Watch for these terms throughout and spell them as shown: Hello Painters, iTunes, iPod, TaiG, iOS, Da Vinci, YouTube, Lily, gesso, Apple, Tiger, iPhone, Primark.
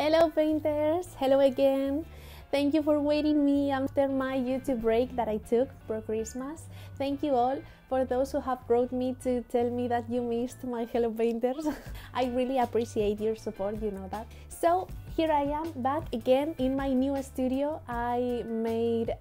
Hello Painters! Hello again! Thank you for waiting me after my YouTube break that I took for Christmas. Thank you all for those who have wrote me to tell me that you missed my Hello Painters. I really appreciate your support, you know that. So here I am back again in my new studio. I made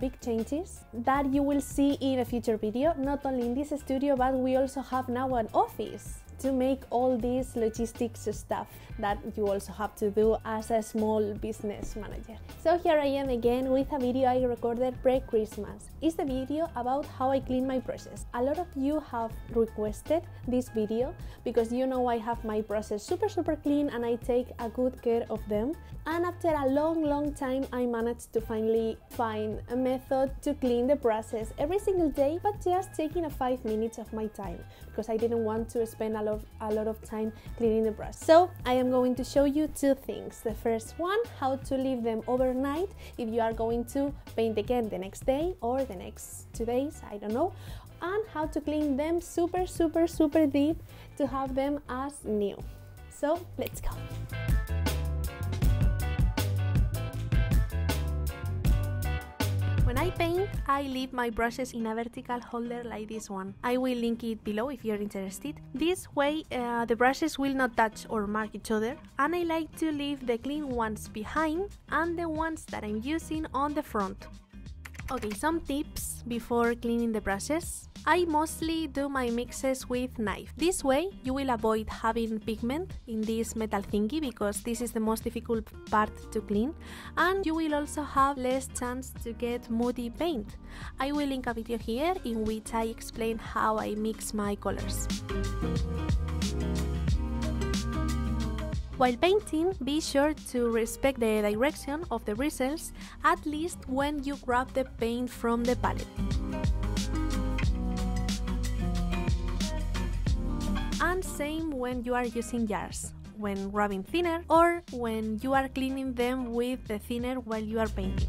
big changes that you will see in a future video. Not only in this studio, but we also have now an office to make all these logistics stuff that you also have to do as a small business manager. So here I am again with a video I recorded pre-Christmas. It's the video about how I clean my process. A lot of you have requested this video because you know I have my process super clean and I take a good care of them. And after a long time I managed to finally find a method to clean the process every single day, but just taking a 5 minutes of my time because I didn't want to spend a lot of time cleaning the brush. So I am going to show you two things. The first one, how to leave them overnight if you are going to paint again the next day or the next 2 days, I don't know, and how to clean them super deep to have them as new. So let's go. When I paint, I leave my brushes in a vertical holder like this one. I will link it below if you're interested. This way the brushes will not touch or mark each other, and I like to leave the clean ones behind and the ones that I'm using on the front. Okay, some tips before cleaning the brushes. I mostly do my mixes with knife. This way you will avoid having pigment in this metal thingy because this is the most difficult part to clean, and you will also have less chance to get muddy paint. I will link a video here in which I explain how I mix my colors. While painting, be sure to respect the direction of the bristles, at least when you grab the paint from the palette. And same when you are using jars, when rubbing thinner or when you are cleaning them with the thinner while you are painting.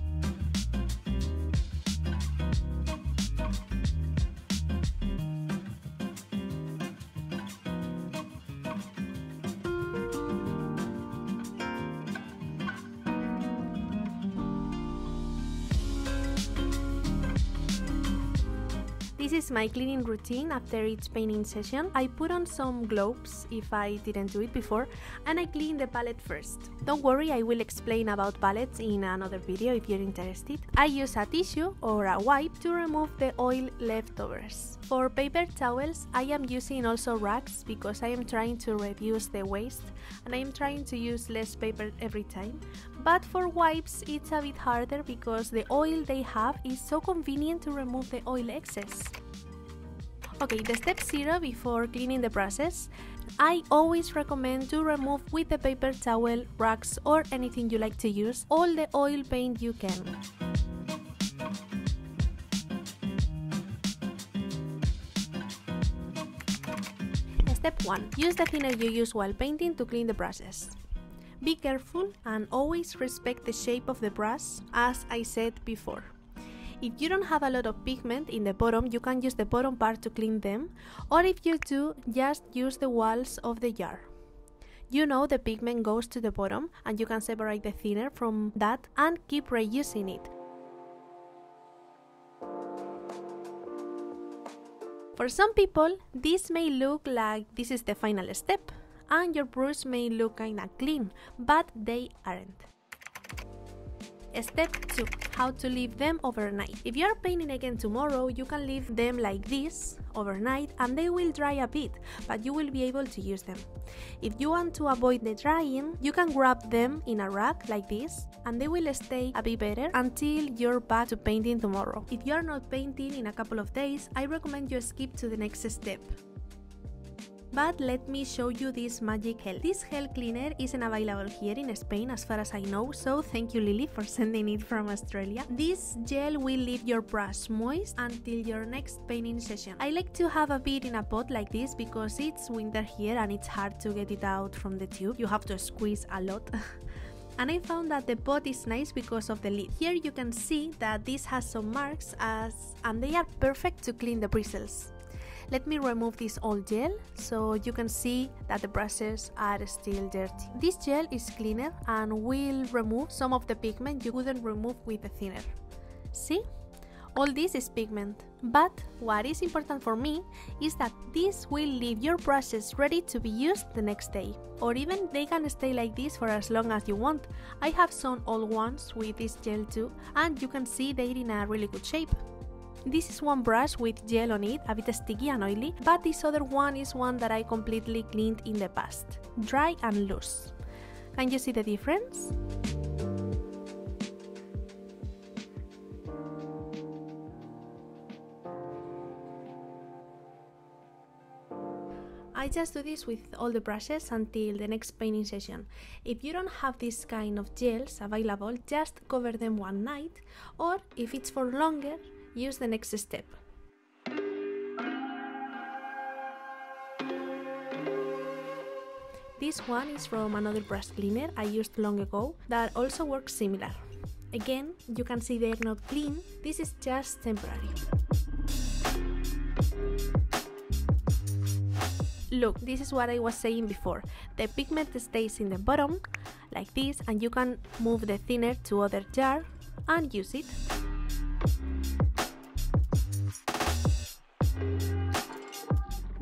This is my cleaning routine after each painting session. I put on some gloves if I didn't do it before, and I clean the palette first. Don't worry, I will explain about palettes in another video if you're interested. I use a tissue or a wipe to remove the oil leftovers. For paper towels, I am using also rags because I am trying to reduce the waste and I am trying to use less paper every time. But for wipes it's a bit harder because the oil they have is so convenient to remove the oil excess. Okay, the step 0 before cleaning the process. I always recommend to remove with a paper towel, rags or anything you like to use, all the oil paint you can. Step 1. Use the thinner you use while painting to clean the process. Be careful and always respect the shape of the brush, as I said before. If you don't have a lot of pigment in the bottom, you can use the bottom part to clean them, or if you do, just use the walls of the jar. You know the pigment goes to the bottom and you can separate the thinner from that and keep reusing it. For some people, this may look like this is the final step, and your brush may look kinda clean, but they aren't. Step 2. How to leave them overnight. If you are painting again tomorrow, you can leave them like this overnight and they will dry a bit, but you will be able to use them. If you want to avoid the drying, you can grab them in a rack like this and they will stay a bit better until you're back to painting tomorrow. If you are not painting in a couple of days, I recommend you skip to the next step. But let me show you this magic gel. This gel cleaner isn't available here in Spain as far as I know, so thank you Lily for sending it from Australia. This gel will leave your brush moist until your next painting session. I like to have a bit in a pot like this because it's winter here and it's hard to get it out from the tube. You have to squeeze a lot. And I found that the pot is nice because of the lid. Here you can see that this has some marks and they are perfect to clean the bristles. Let me remove this old gel so you can see that the brushes are still dirty. This gel is cleaner and will remove some of the pigment you wouldn't remove with the thinner. See? All this is pigment. But what is important for me is that this will leave your brushes ready to be used the next day. Or even they can stay like this for as long as you want. I have sewn old ones with this gel too, and you can see they're in a really good shape. This is one brush with gel on it, a bit sticky and oily, but this other one is one that I completely cleaned in the past. Dry and loose. Can you see the difference? I just do this with all the brushes until the next painting session. If you don't have this kind of gels available, just cover them one night, or if it's for longer, use the next step. This one is from another brush cleaner I used long ago that also works similar. Again, you can see they're not clean, this is just temporary. Look, this is what I was saying before, the pigment stays in the bottom, like this, and you can move the thinner to other jar and use it.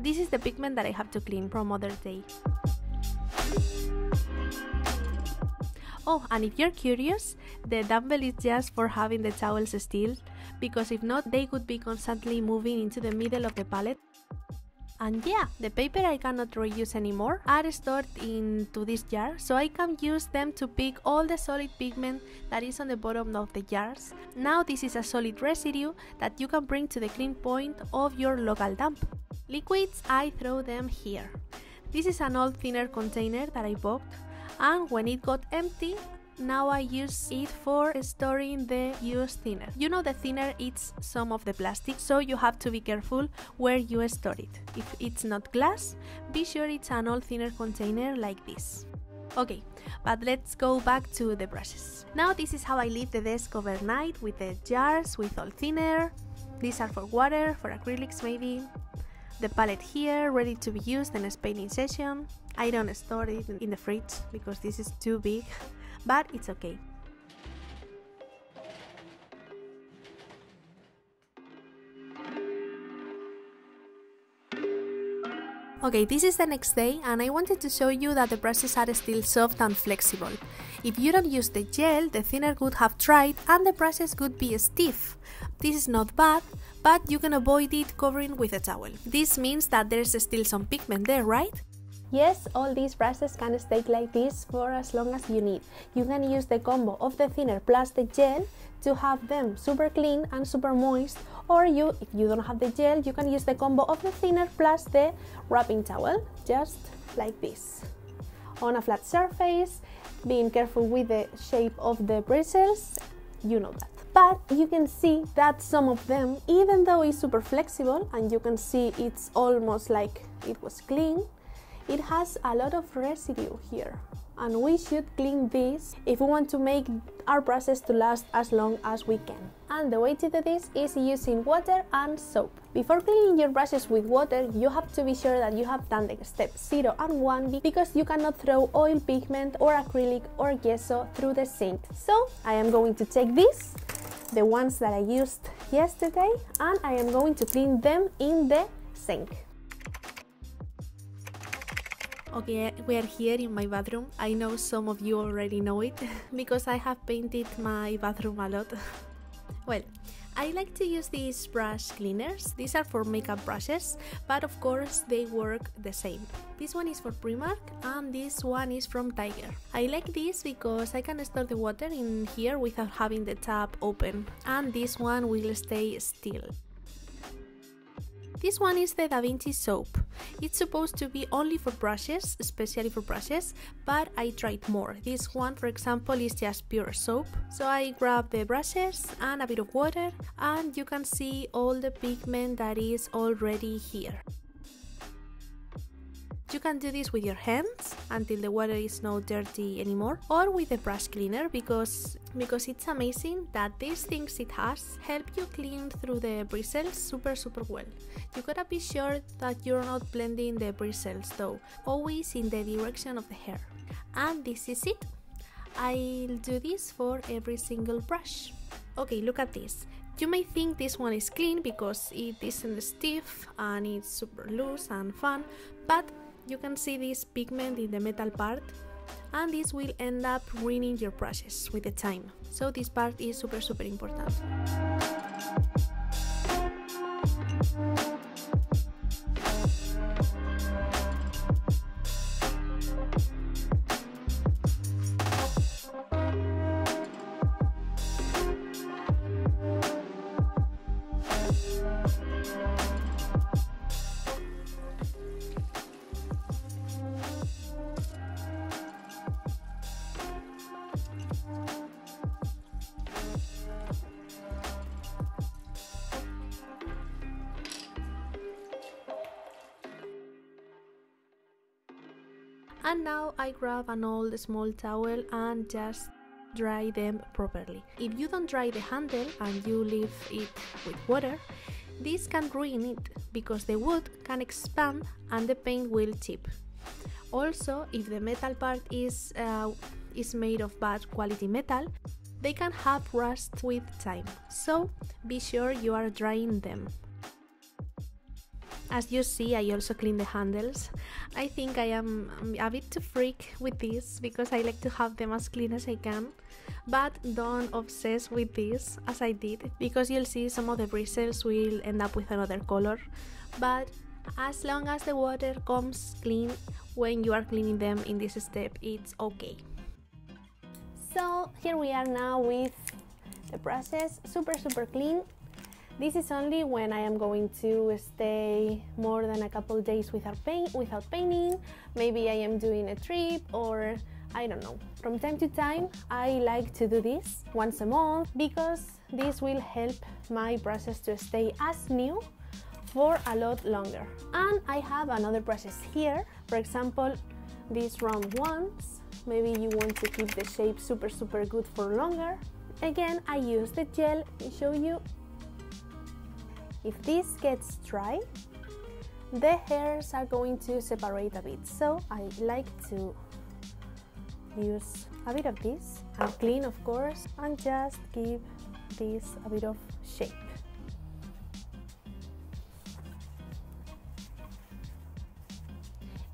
This is the pigment that I have to clean from other day. Oh, and if you're curious, the dumbbell is just for having the towels still, because if not, they could be constantly moving into the middle of the palette. And yeah, the paper I cannot reuse anymore are stored into this jar, so I can use them to pick all the solid pigment that is on the bottom of the jars. Now this is a solid residue that you can bring to the clean point of your local dump. Liquids, I throw them here. This is an old thinner container that I bought, and when it got empty, now I use it for storing the used thinner. You know, the thinner eats some of the plastic, so you have to be careful where you store it. If it's not glass, be sure it's an old thinner container like this. Okay, but let's go back to the brushes. Now this is how I leave the desk overnight, with the jars, with old thinner. These are for water, for acrylics maybe. The palette here, ready to be used in a painting session. I don't store it in the fridge because this is too big. But it's okay. Okay, this is the next day, and I wanted to show you that the brushes are still soft and flexible. If you don't use the gel, the thinner could have dried and the brushes could be stiff. This is not bad, but you can avoid it covering with a towel. This means that there's still some pigment there, right? Yes, all these brushes can stay like this for as long as you need. You can use the combo of the thinner plus the gel to have them super clean and super moist, or if you don't have the gel, you can use the combo of the thinner plus the wrapping towel, just like this. On a flat surface, being careful with the shape of the bristles, you know that. But you can see that some of them, even though it's super flexible and you can see it's almost like it was clean, it has a lot of residue here, and we should clean this if we want to make our brushes to last as long as we can. And the way to do this is using water and soap. Before cleaning your brushes with water, you have to be sure that you have done the steps 0 and 1 because you cannot throw oil, pigment or acrylic or gesso through the sink. So I am going to take this, the ones that I used yesterday, and I am going to clean them in the sink. Okay, we are here in my bathroom. I know some of you already know it because I have painted my bathroom a lot. Well, I like to use these brush cleaners. These are for makeup brushes, but of course they work the same. This one is for Primark and this one is from Tiger. I like this because I can store the water in here without having the tap open, and this one will stay still. This one is the Da Vinci soap. It's supposed to be only for brushes, especially for brushes, but I tried more. This one, for example, is just pure soap. So I grab the brushes and a bit of water, and you can see all the pigment that is already here. You can do this with your hands until the water is not dirty anymore, or with a brush cleaner, because it's amazing that these things it has help you clean through the bristles super well. You gotta be sure that you're not blending the bristles though, always in the direction of the hair. And this is it. I'll do this for every single brush. Okay, look at this. You may think this one is clean because it isn't stiff and it's super loose and fun, but you can see this pigment in the metal part, and this will end up ruining your brushes with the time. So this part is super important. And now I grab an old small towel and just dry them properly. If you don't dry the handle and you leave it with water, this can ruin it because the wood can expand and the paint will chip. Also, if the metal part is made of bad quality metal, they can have rust with time. So be sure you are drying them. As you see, I also clean the handles. I think I am a bit too freak with this because I like to have them as clean as I can, but don't obsess with this as I did, because you'll see some of the bristles will end up with another color. But as long as the water comes clean when you are cleaning them in this step, it's okay. So here we are now with the brushes super clean. This is only when I am going to stay more than a couple days without painting. Maybe I am doing a trip, or I don't know. From time to time, I like to do this once a month, because this will help my brushes to stay as new for a lot longer. And I have another brushes here, for example, these round ones. Maybe you want to keep the shape super good for longer. Again, I use the gel. Let me show you. If this gets dry, the hairs are going to separate a bit, so I like to use a bit of this and clean, of course, and just give this a bit of shape.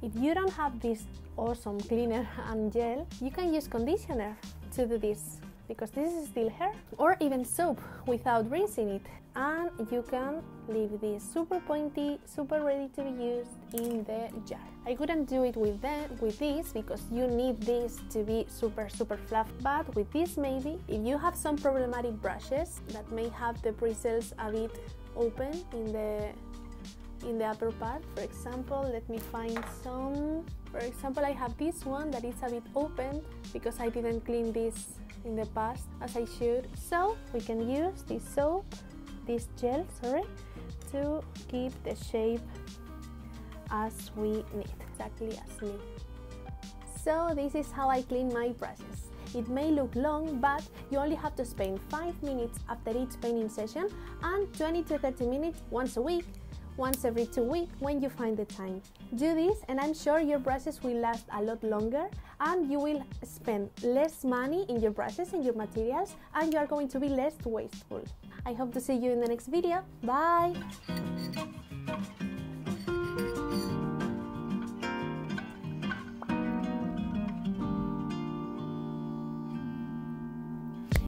If you don't have this awesome cleaner and gel, you can use conditioner to do this, because this is still hair, or even soap without rinsing it. And you can leave this super pointy, super ready to be used in the jar. I couldn't do it with this because you need this to be super fluffy, but with this maybe. If you have some problematic brushes that may have the bristles a bit open in the upper part, for example, let me find some. For example, I have this one that is a bit open because I didn't clean this in the past as I should. So we can use this gel, to keep the shape as we need, exactly as we need. So this is how I clean my brushes. It may look long, but you only have to spend 5 minutes after each painting session, and 20 to 30 minutes once a week, once every 2 weeks when you find the time. Do this and I'm sure your brushes will last a lot longer, and you will spend less money in your brushes and your materials, and you are going to be less wasteful. I hope to see you in the next video. Bye!